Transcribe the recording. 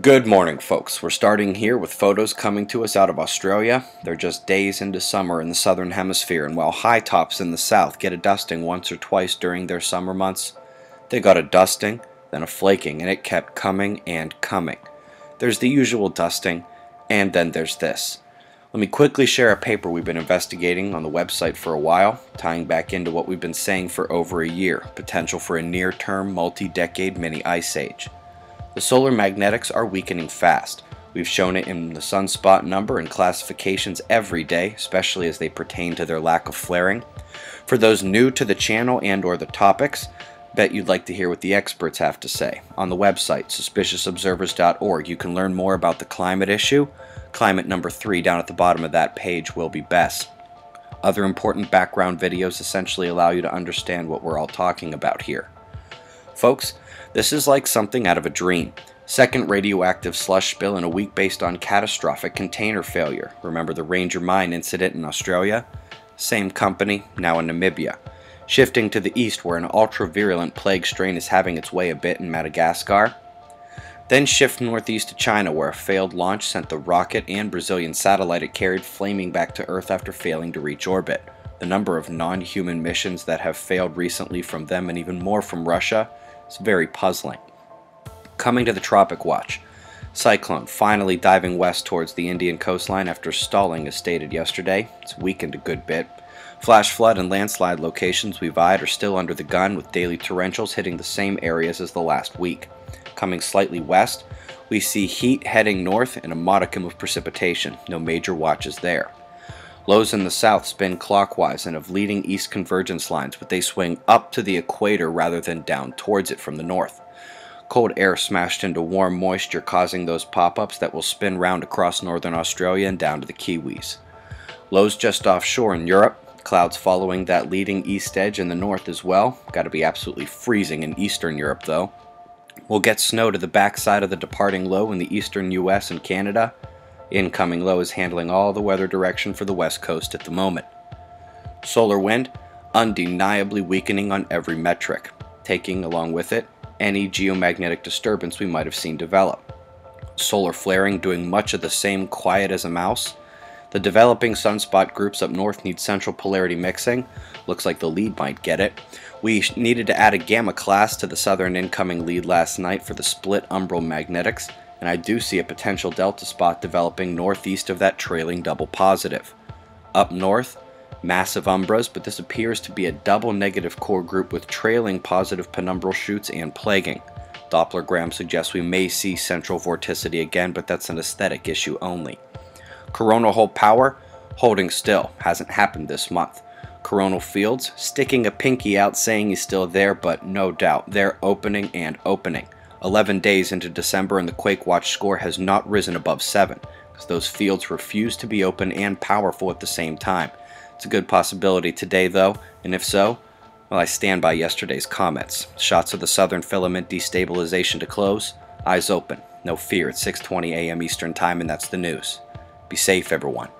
Good morning, folks. We're starting here with photos coming to us out of Australia. They're just days into summer in the southern hemisphere, and while high tops in the south get a dusting once or twice during their summer months, they got a dusting, then a flaking, and it kept coming and coming. There's the usual dusting, and then there's this. Let me quickly share a paper we've been investigating on the website for a while, tying back into what we've been saying for over a year, potential for a near-term, multi-decade mini-ice age. The solar magnetics are weakening fast. We've shown it in the sunspot number and classifications every day, especially as they pertain to their lack of flaring. For those new to the channel and or the topics, bet you'd like to hear what the experts have to say. On the website, suspiciousobservers.org, you can learn more about the climate issue. Climate number 3 down at the bottom of that page will be best. Other important background videos essentially allow you to understand what we're all talking about here. Folks, this is like something out of a dream. Second radioactive slush spill in a week based on catastrophic container failure. Remember the Ranger Mine incident in Australia? Same company, now in Namibia. Shifting to the east where an ultra-virulent plague strain is having its way a bit in Madagascar. Then shift northeast to China where a failed launch sent the rocket and Brazilian satellite it carried flaming back to Earth after failing to reach orbit. The number of non-human missions that have failed recently from them and even more from Russia. It's very puzzling. Coming to the Tropic Watch, Cyclone finally diving west towards the Indian coastline after stalling as stated yesterday. It's weakened a good bit. Flash flood and landslide locations we've eyed are still under the gun with daily torrentials hitting the same areas as the last week. Coming slightly west, we see heat heading north and a modicum of precipitation. No major watches there. Lows in the south spin clockwise and have leading east convergence lines, but they swing up to the equator rather than down towards it from the north. Cold air smashed into warm moisture causing those pop-ups that will spin round across northern Australia and down to the Kiwis. Lows just offshore in Europe, clouds following that leading east edge in the north as well. Got to be absolutely freezing in eastern Europe though. We'll get snow to the backside of the departing low in the eastern US and Canada. Incoming low is handling all the weather direction for the west coast at the moment. Solar wind, undeniably weakening on every metric, taking along with it any geomagnetic disturbance we might have seen develop. Solar flaring doing much of the same, quiet as a mouse. The developing sunspot groups up north need central polarity mixing. Looks like the lead might get it. We needed to add a gamma class to the southern incoming lead last night for the split umbral magnetics, and I do see a potential delta spot developing northeast of that trailing double positive. Up north, massive umbras, but this appears to be a double negative core group with trailing positive penumbral shoots and plaguing. Doppler-gram suggests we may see central vorticity again, but that's an aesthetic issue only. Coronal hole power, holding still, hasn't happened this month. Coronal fields, sticking a pinky out saying he's still there, but no doubt, they're opening and opening. 11 days into December and the Quake Watch score has not risen above 7 because those fields refuse to be open and powerful at the same time. It's a good possibility today though, and if so, well, I stand by yesterday's comments. Shots of the southern filament destabilization to close, eyes open, no fear at 6:20 a.m. Eastern Time, and that's the news. Be safe everyone.